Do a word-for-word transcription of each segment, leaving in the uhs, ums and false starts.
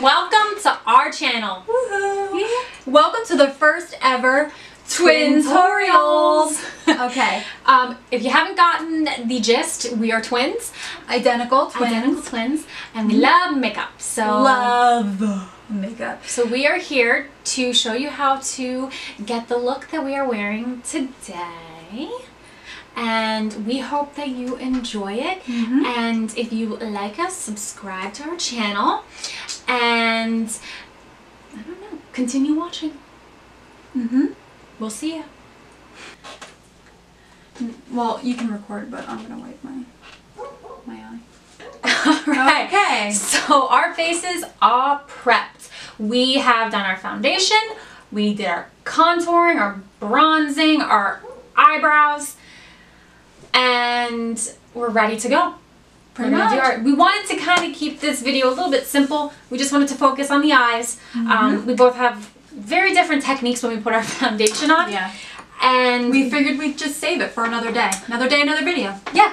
and welcome to our channel. Woohoo! Welcome to the first ever Twintorials. Okay. Um, if you haven't gotten the gist, we are twins. Identical twins. Identical twins. And we love makeup. So love makeup. So we are here to show you how to get the look that we are wearing today. And we hope that you enjoy it. Mm-hmm. And if you like us, subscribe to our channel. And I don't know, continue watching. Mm-hmm. We'll see you. Well, you can record, but I'm gonna wipe my my eye. All right. Okay. So our faces are prepped. We have done our foundation. We did our contouring, our bronzing, our eyebrows. And we're ready to go. Pretty much. Our, we wanted to kind of keep this video a little bit simple. We just wanted to focus on the eyes. Mm-hmm. um, we both have very different techniques when we put our foundation on. Yeah. And we figured we'd just save it for another day. Another day, another video. Yeah.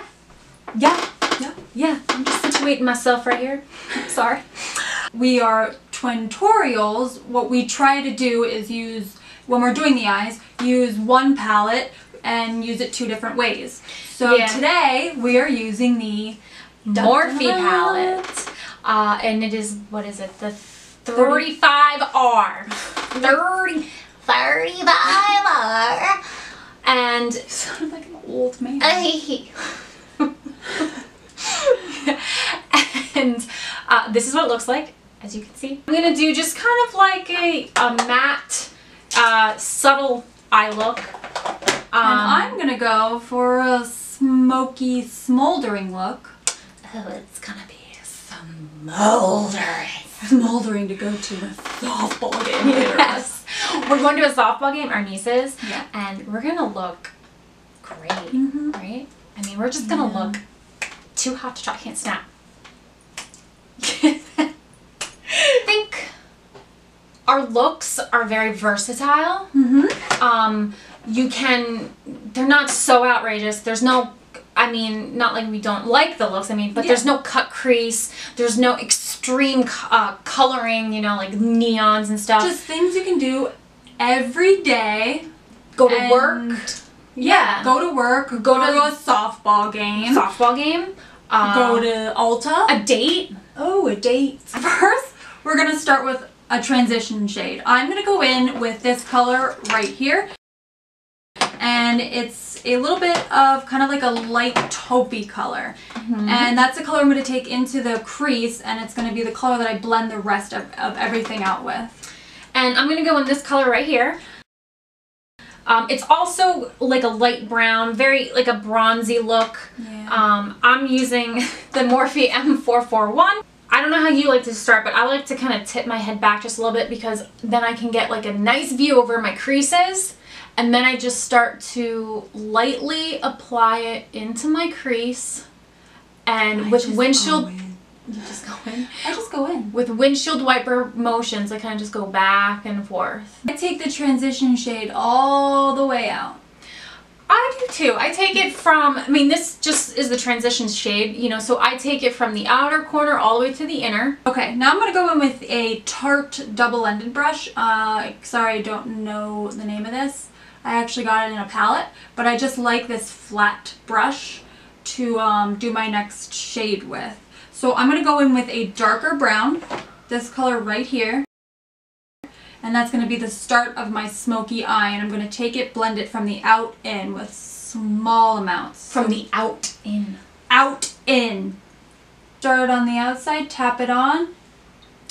Yeah. Yeah. Yeah. I'm just situating myself right here. Sorry. We are Twintorials. What we try to do is use, when we're doing the eyes, use one palette and use it two different ways. So yeah. Today we are using the Morphe palette. Uh, and it is, what is it? The thirty-five R. thirty, thirty-five R. And you sound like an old man. and uh, this is what it looks like, as you can see. I'm gonna do just kind of like a, a matte, uh, subtle eye look. Um, and I'm gonna go for a smoky, smoldering look. Oh, it's gonna be smoldering. Smoldering to go to a softball game. Yes. We're going to a softball game, our nieces, yeah. And we're gonna look great, mm-hmm. Right? I mean, we're just gonna yeah. look too hot to try. I can't snap. I think our looks are very versatile. Mm-hmm. Um. You can, they're not so outrageous. There's no, I mean, not like we don't like the looks, I mean, but yeah. there's no cut crease. There's no extreme uh, coloring, you know, like neons and stuff. Just things you can do every day. Go to work. Yeah. yeah. Go to work. Go, go to, to a softball game. Softball game. Uh, go to Ulta. A date. Oh, a date. First, we're going to start with a transition shade. I'm going to go in with this color right here. And it's a little bit of kind of like a light taupey color. Mm-hmm. And that's the color I'm going to take into the crease, and it's going to be the color that I blend the rest of, of everything out with. And I'm going to go in this color right here. Um, it's also like a light brown, very like a bronzy look. Yeah. Um, I'm using the Morphe M four forty-one. I don't know how you like to start, but I like to kind of tip my head back just a little bit because then I can get like a nice view over my creases. And then I just start to lightly apply it into my crease, and I with windshield, you just go in. I just go in with windshield wiper motions. I kind of just go back and forth. I take the transition shade all the way out. I do too. I take it from. I mean, this just is the transition shade, you know. So I take it from the outer corner all the way to the inner. Okay. Now I'm gonna go in with a Tarte double-ended brush. Uh, sorry, I don't know the name of this. I actually got it in a palette, but I just like this flat brush to um, do my next shade with. So I'm going to go in with a darker brown, this color right here. And that's going to be the start of my smoky eye. And I'm going to take it, blend it from the out in with small amounts. From the out in. Out in. Start on the outside, tap it on.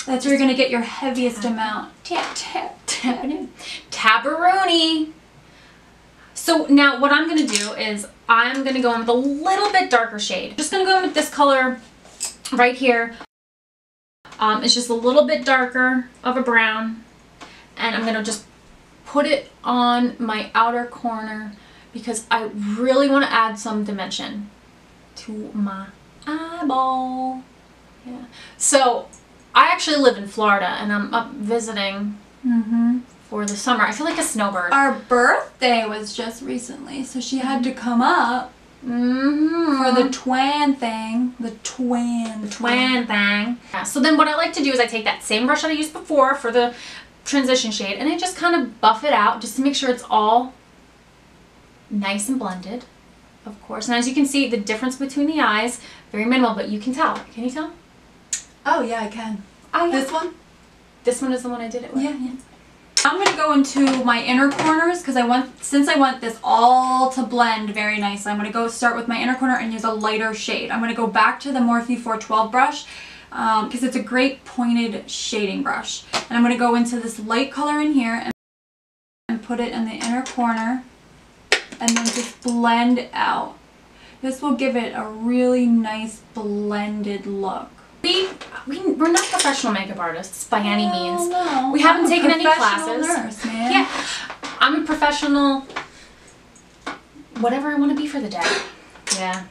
That's where you're going to get your heaviest tap amount. Tap, tap, tap it in. Tabaroni. So now what I'm going to do is I'm going to go in with a little bit darker shade. I'm just going to go in with this color right here. Um, it's just a little bit darker of a brown. And I'm going to just put it on my outer corner because I really want to add some dimension to my eyeball. Yeah. So I actually live in Florida and I'm up visiting. Mm-hmm. For the summer. I feel like a snowbird. Our birthday was just recently, so she had to come up mm-hmm. for Or the Twan thing. The Twan. The Twan thing. Yeah. So then what I like to do is I take that same brush that I used before for the transition shade and I just kind of buff it out just to make sure it's all nice and blended, of course. And as you can see, the difference between the eyes, very minimal, but you can tell. Can you tell? Oh, yeah, I can. Oh, yeah. This one? This one is the one I did it with. Yeah, yeah. I'm going to go into my inner corners because I want, since I want this all to blend very nicely, I'm going to go start with my inner corner and use a lighter shade. I'm going to go back to the Morphe four twelve brush because um, it's a great pointed shading brush. And I'm going to go into this light color in here and, and put it in the inner corner and then just blend out. This will give it a really nice blended look. We, we, we're not professional makeup artists by any means. No, we haven't taken any classes. Nurse, man. Yeah, I'm a professional whatever I want to be for the day. Yeah.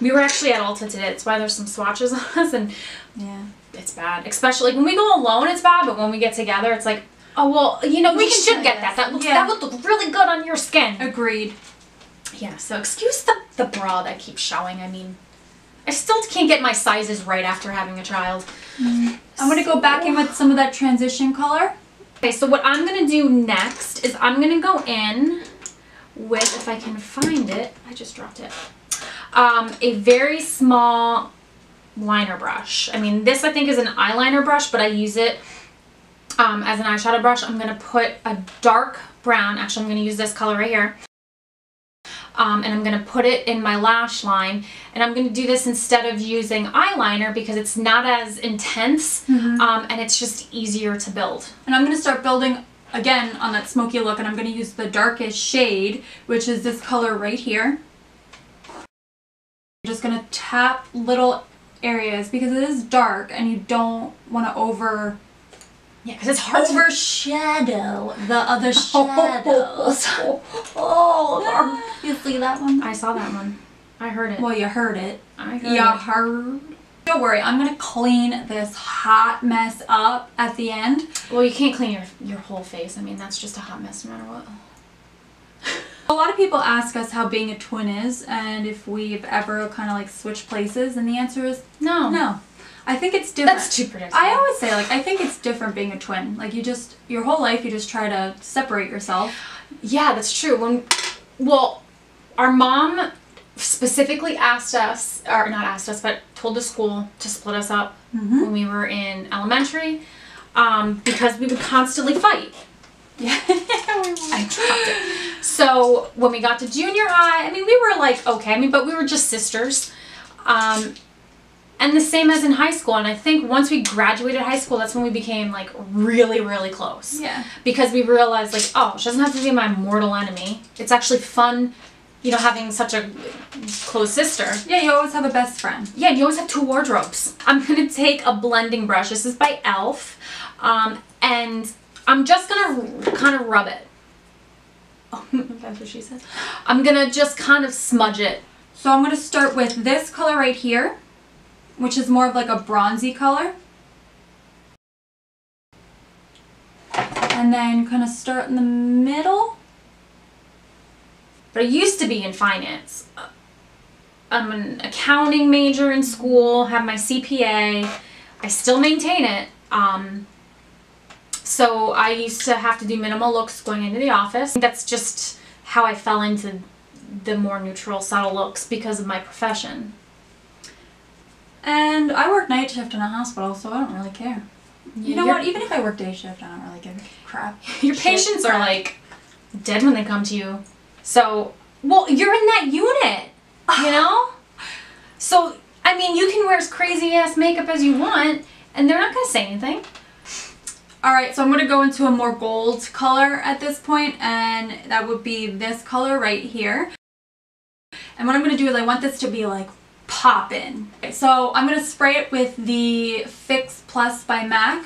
We were actually at Ulta today. That's why there's some swatches on us and yeah, it's bad. Especially like, when we go alone, it's bad, but when we get together, it's like, oh, well, you know, we, we should get that. That looks, yeah. That would look really good on your skin. Agreed. Yeah, so excuse the, the bra that keeps showing. I mean, I still can't get my sizes right after having a child. Mm. I'm going to go back in with some of that transition color. Okay, so what I'm going to do next is I'm going to go in with, if I can find it, I just dropped it, um, a very small liner brush. I mean, this I think is an eyeliner brush, but I use it um, as an eyeshadow brush. I'm going to put a dark brown, actually I'm going to use this color right here. Um, and I'm going to put it in my lash line, and I'm going to do this instead of using eyeliner because it's not as intense, mm-hmm. um, and it's just easier to build. And I'm going to start building again on that smoky look, and I'm going to use the darkest shade, which is this color right here. I'm just going to tap little areas because it is dark and you don't want to over... Yeah, because it's hard overshadow to... the other shadows. Oh, oh, oh. You see that one? I saw that one. I heard it. Well, you heard it. I heard you it. heard. Don't worry. I'm going to clean this hot mess up at the end. Well, you can't clean your, your whole face. I mean, that's just a hot mess no matter what. A lot of people ask us how being a twin is and if we've ever kind of like switched places, and the answer is no. No. I think it's different. That's too predictable. I always say, like, I think it's different being a twin. Like, you just, your whole life, you just try to separate yourself. Yeah, that's true. When, well, our mom specifically asked us, or not asked us, but told the school to split us up mm-hmm. when we were in elementary um, because we would constantly fight. Yeah, I dropped it. So when we got to junior high, I mean, we were like, okay, I mean, but we were just sisters. Um... And the same as in high school, and I think once we graduated high school, that's when we became like really, really close. Yeah. Because we realized like, oh, she doesn't have to be my mortal enemy. It's actually fun, you know, having such a close sister. Yeah, you always have a best friend. Yeah, you always have two wardrobes. I'm gonna take a blending brush. This is by Elf, um, and I'm just gonna kind of rub it. Oh, that's what she said. I'm gonna just kind of smudge it. So I'm gonna start with this color right here, which is more of like a bronzy color. And then kind of start in the middle. But I used to be in finance. I'm an accounting major in school, have my C P A. I still maintain it. Um, so I used to have to do minimal looks going into the office. That's just how I fell into the more neutral, subtle looks because of my profession. And I work night shift in a hospital, so I don't really care. You know You're, what? Even if I work day shift, I don't really give a crap. Your Shit. patients are like dead when they come to you. So, well, you're in that unit, you know? So, I mean, you can wear as crazy ass makeup as you want, and they're not going to say anything. Alright, so I'm going to go into a more gold color at this point, and that would be this color right here. And what I'm going to do is I want this to be like pop in. Okay, so I'm going to spray it with the Fix Plus by MAC.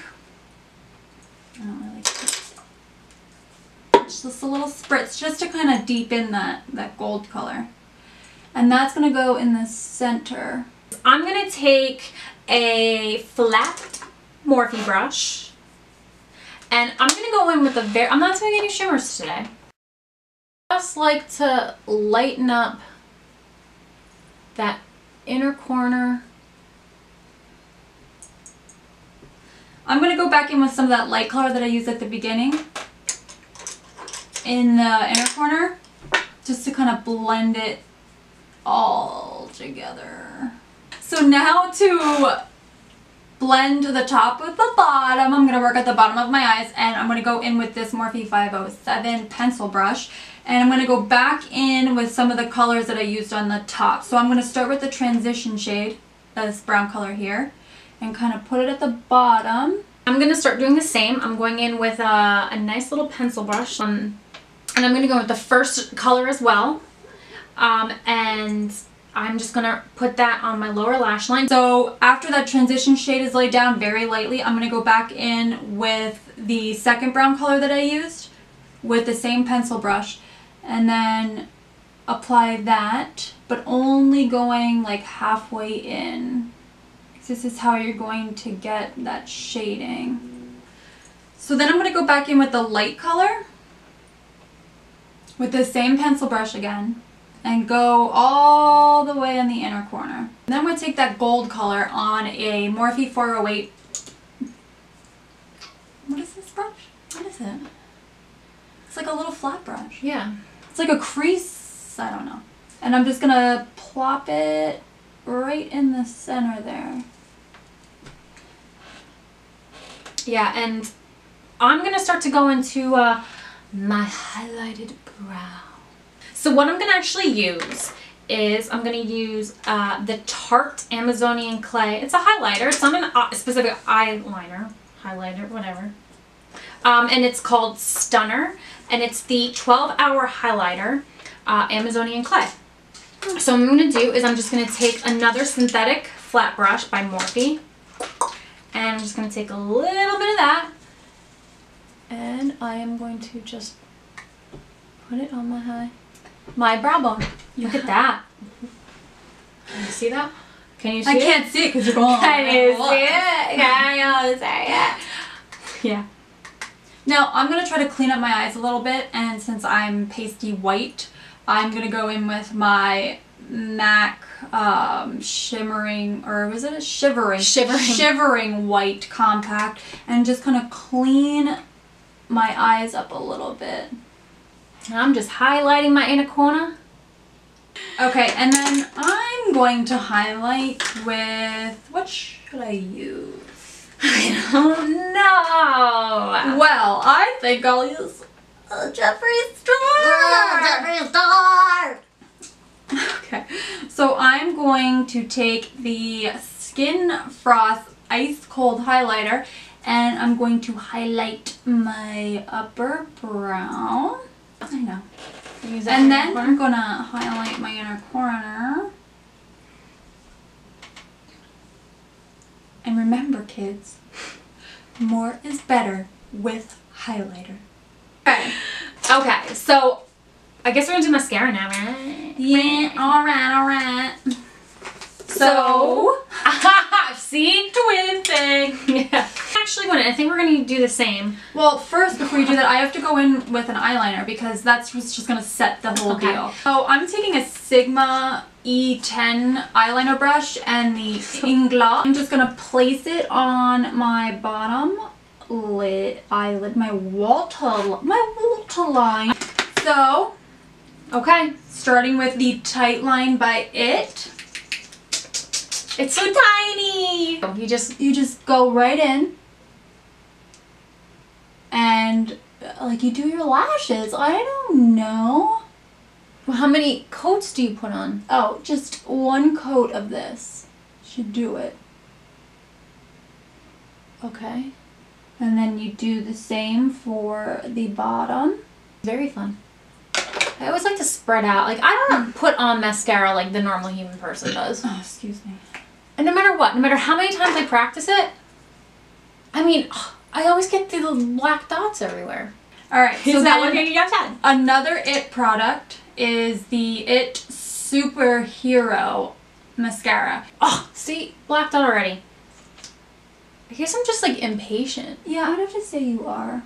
I don't really care. Just a little spritz just to kind of deepen that, that gold color. And that's going to go in the center. I'm going to take a flat Morphe brush and I'm going to go in with a very, I'm not doing any shimmers today. I just like to lighten up that inner corner. I'm going to go back in with some of that light color that I used at the beginning in the inner corner, just to kind of blend it all together. So now to blend the top with the bottom, I'm going to work at the bottom of my eyes, and I'm going to go in with this Morphe five oh seven pencil brush, and I'm going to go back in with some of the colors that I used on the top. So I'm going to start with the transition shade, this brown color here, and kind of put it at the bottom. I'm going to start doing the same. I'm going in with a, a nice little pencil brush, um, and I'm going to go with the first color as well, um, and I'm just going to put that on my lower lash line. So after that transition shade is laid down very lightly, I'm going to go back in with the second brown color that I used with the same pencil brush, and then apply that, but only going like halfway in. This is how you're going to get that shading. So then I'm going to go back in with the light color with the same pencil brush again, and go all the way in the inner corner. And then I'm going to take that gold color on a Morphe four oh eight. What is this brush? What is it? It's like a little flat brush. Yeah. It's like a crease. I don't know. And I'm just going to plop it right in the center there. Yeah, and I'm going to start to go into uh, my highlighted brow. So what I'm going to actually use is I'm going to use uh, the Tarte Amazonian Clay. It's a highlighter. It's not an uh, specific eyeliner, highlighter, whatever. Um, and it's called Stunner, and it's the twelve hour highlighter, uh, Amazonian Clay. So what I'm going to do is I'm just going to take another synthetic flat brush by Morphe, and I'm just going to take a little bit of that, and I am going to just put it on my high, my brow bone. Look at that. Can you see that? Can you see I it? I can't see it because you're going on. Can you see it? Can you see it? Yeah. Now I'm going to try to clean up my eyes a little bit, and since I'm pasty white, I'm going to go in with my MAC um, shimmering, or was it a shivering? Shivering. Shivering white compact, and just kind of clean my eyes up a little bit. I'm just highlighting my inner corner. Okay, and then I'm going to highlight with, what should I use? I don't know. Well, I think I'll use Oh, Jeffree Star! Oh, Jeffree Star! Okay, so I'm going to take the Skin Frost Ice Cold highlighter, and I'm going to highlight my upper brow. I know. Use that and then corner. I'm going to highlight my inner corner. And remember, kids, more is better with highlighter. Okay. Okay, so I guess we're gonna do mascara now, right? Yeah, alright, alright. So, see? Twin thing! Yeah. Actually, I think we're gonna do the same. Well, first, before you do that, I have to go in with an eyeliner because that's just gonna set the whole okay. deal. So, I'm taking a Sigma E ten eyeliner brush and the Inglot. I'm just gonna place it on my bottom lid eyelid, my water, my water line. So, okay, starting with the tight line by it. It's so tiny. You just you just go right in, and like you do your lashes. I don't know. Well, how many coats do you put on? Oh, just one coat of this should do it. Okay. And then you do the same for the bottom. Very fun. I always like to spread out. Like, I don't put on mascara like the normal human person does. Oh, excuse me. And no matter what, no matter how many times I practice it, I mean, I always get the black dots everywhere. All right. So that one you got done. Another I T product is the I T Superhero Mascara. Oh, see? Black dot already. I guess I'm just like impatient. Yeah, I'd have to say you are.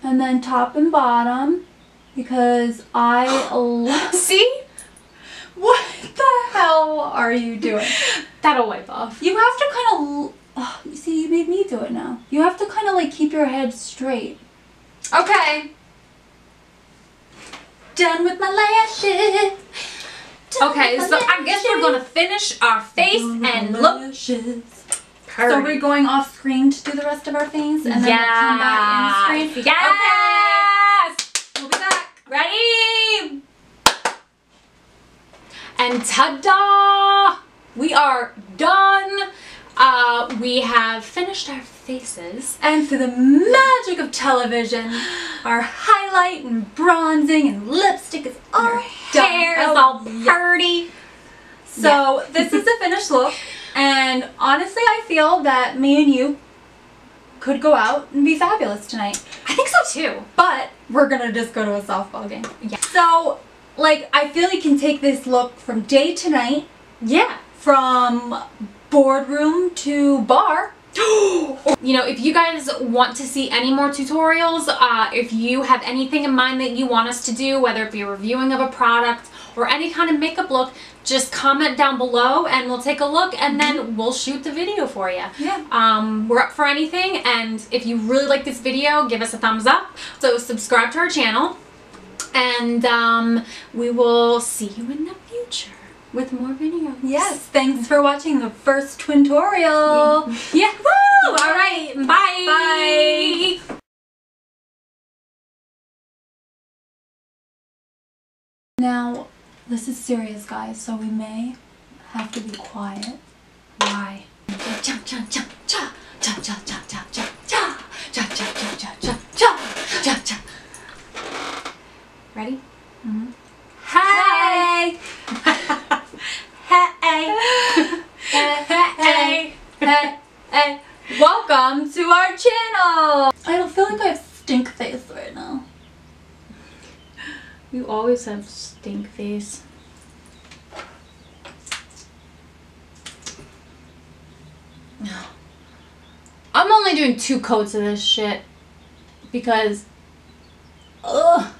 And then top and bottom, because I love. See? What the hell are are you doing? That'll wipe off. You have to kind of... Oh, you see, you made me do it now. You have to kind of like keep your head straight. Okay. Done with my lashes. Done okay, my so lashes. I guess we're going to finish our face and look. So we're going off screen to do the rest of our face and then yes. we'll come back in screen. Yes! Okay. We'll be back. Ready? And ta-da! We are done. Uh, we have finished our faces, and through the magic of television, our highlight and bronzing and lipstick is all our hair is all pretty. So yeah. This is the finished look, and honestly, I feel that me and you could go out and be fabulous tonight. I think so too. But we're gonna just go to a softball game. Yeah. So, like, I feel you can take this look from day to night. Yeah. From boardroom to bar. You know, if you guys want to see any more tutorials, uh, if you have anything in mind that you want us to do, whether it be a reviewing of a product or any kind of makeup look, just comment down below and we'll take a look and then we'll shoot the video for you. Yeah. Um, we're up for anything, and if you really like this video, give us a thumbs up. So subscribe to our channel, and um, we will see you in the future with more videos. Yes, thanks for watching the first Twintorial. Yeah, yeah. Woo! All right, bye. Bye. Now, this is serious, guys, so we may have to be quiet. Why? Jump, jump, jump, jump, jump, jump, jump, jump, jump, jump, jump, jump, jump, jump, jump, jump, jump, jump. Ready? Mm-hmm. Hi. Hey. Hey. Hey. Hey. Welcome to our channel. I don't feel like I have stink face right now. You always have stink face. I'm only doing two coats of this shit because ugh.